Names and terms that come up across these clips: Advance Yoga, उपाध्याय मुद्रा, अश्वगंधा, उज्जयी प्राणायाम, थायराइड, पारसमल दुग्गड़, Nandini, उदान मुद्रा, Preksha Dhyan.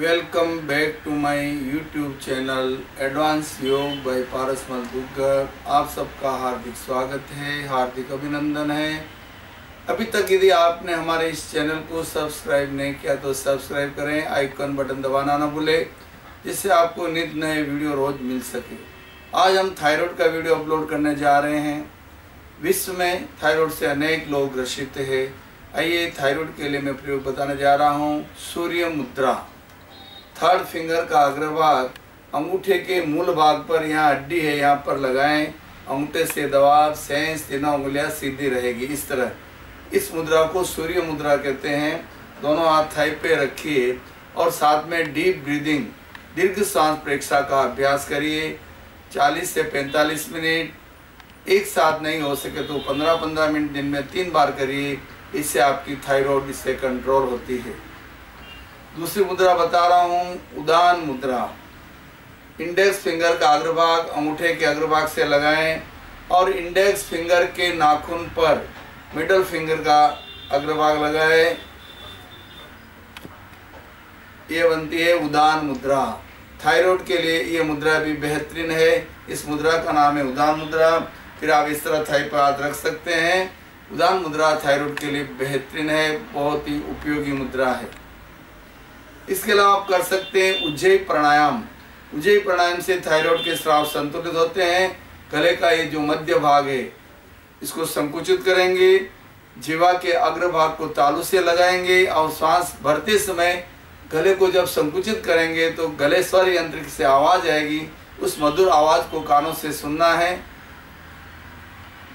Welcome back to my YouTube channel advance Yog by पारसमल दुग्गड़। आप सबका हार्दिक स्वागत है, हार्दिक अभिनंदन है। अभी तक यदि आपने हमारे इस चैनल को सब्सक्राइब नहीं किया तो सब्सक्राइब करें, आइकन बटन दबाना ना भूलें, जिससे आपको नित नए वीडियो रोज मिल सके। आज हम थायराइड का वीडियो अपलोड करने जा रहे हैं। विश्व में थायराइड से अनेक लोग ग्रसित है। आइए थायराइड के लिए मैं प्रयोग बताने जा रहा हूँ। सूर्य मुद्रा, थर्ड फिंगर का अग्रभाग अंगूठे के मूल भाग पर, यहाँ हड्डी है, यहाँ पर लगाएं। अंगूठे से दबाव सेंस तीनों उंगलियाँ सीधी रहेगी, इस तरह। इस मुद्रा को सूर्य मुद्रा कहते हैं। दोनों हाथ थाई पे रखिए और साथ में डीप ब्रीदिंग, दीर्घ सांस प्रेक्षा का अभ्यास करिए 40 से 45 मिनट। एक साथ नहीं हो सके तो 15-15 मिनट दिन में 3 बार करिए। इससे आपकी थायराइड इससे कंट्रोल होती है। दूसरी मुद्रा बता रहा हूँ, उदान मुद्रा। इंडेक्स फिंगर का अग्रभाग अंगूठे के अग्रभाग से लगाएं और इंडेक्स फिंगर के नाखून पर मिडल फिंगर का अग्रभाग लगाएं। ये बनती है उदान मुद्रा। थायराइड के लिए ये मुद्रा भी बेहतरीन है। इस मुद्रा का नाम है उदान मुद्रा। फिर आप इस तरह थाई पर हाथ रख सकते हैं। उदान मुद्रा थायराइड के लिए बेहतरीन है, बहुत ही उपयोगी मुद्रा है। इसके अलावा आप कर सकते हैं उज्जयी प्राणायाम। उज्जयी प्राणायाम से थायराइड के स्राव संतुलित होते हैं। गले का ये जो मध्य भाग है इसको संकुचित करेंगे, जीवा के अग्रभाग को तालू से लगाएंगे और सांस भरते समय गले को जब संकुचित करेंगे तो गले स्वर यंत्र से आवाज आएगी। उस मधुर आवाज को कानों से सुनना है।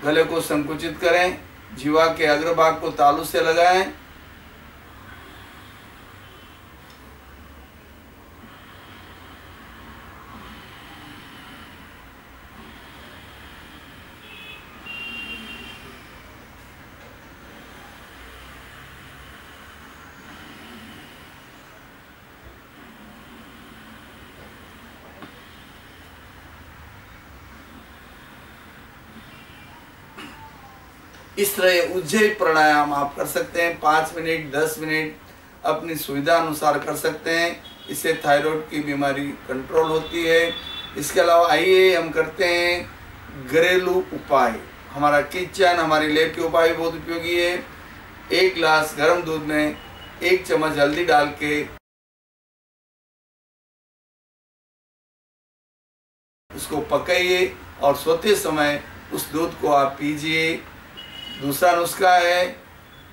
गले को संकुचित करें, जीवा के अग्रभाग को तालू से लगाएं। इस तरह उज्जयी प्राणायाम आप कर सकते हैं। 5 मिनट 10 मिनट अपनी सुविधा अनुसार कर सकते हैं। इससे थायराइड की बीमारी कंट्रोल होती है। इसके अलावा आइए हम करते हैं घरेलू उपाय। हमारा किचन, हमारी लैब के उपाय बहुत उपयोगी है। 1 गिलास गर्म दूध में 1 चम्मच हल्दी डाल के उसको पकाइए और सोते समय उस दूध को आप पीजिए। दूसरा नुस्खा है,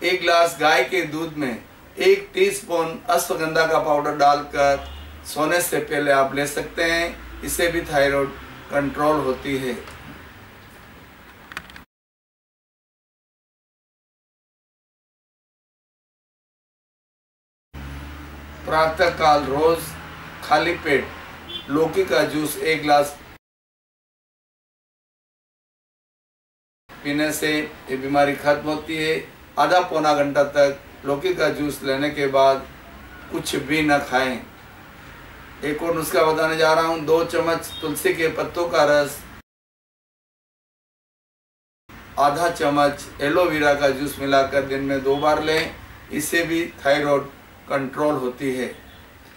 1 गिलास गाय के दूध में 1 टीस्पून अश्वगंधा का पाउडर डालकर सोने से पहले आप ले सकते हैं। इससे भी थायराइड कंट्रोल होती है। प्रातः काल रोज खाली पेट लौकी का जूस 1 गिलास पीने से ये बीमारी खत्म होती है। आधा पौना घंटा तक लौकी का जूस लेने के बाद कुछ भी न खाएं। एक और नुस्खा बताने जा रहा हूँ। 2 चम्मच तुलसी के पत्तों का रस, आधा चम्मच एलोवेरा का जूस मिलाकर दिन में 2 बार लें। इससे भी थायराइड कंट्रोल होती है।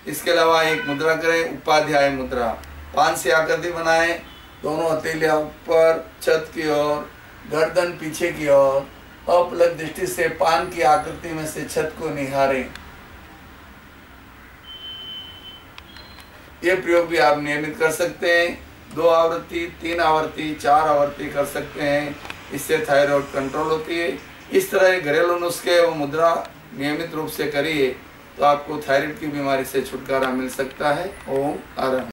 इसके अलावा एक मुद्रा करें, उपाध्याय मुद्रा। 5 से आकृति बनाएं, दोनों हथेलियाँ ऊपर छत की ओर, गर्दन पीछे की ओर, अपलक दृष्टि से पान की आकृति में से छत को निहारें। ये प्रयोग भी आप नियमित कर सकते हैं। 2 आवृत्ति 3 आवृत्ति 4 आवृत्ति कर सकते हैं। इससे थायराइड कंट्रोल होती है। इस तरह घरेलू नुस्खे और मुद्रा नियमित रूप से करिए तो आपको थायराइड की बीमारी से छुटकारा मिल सकता है। ओम आराम।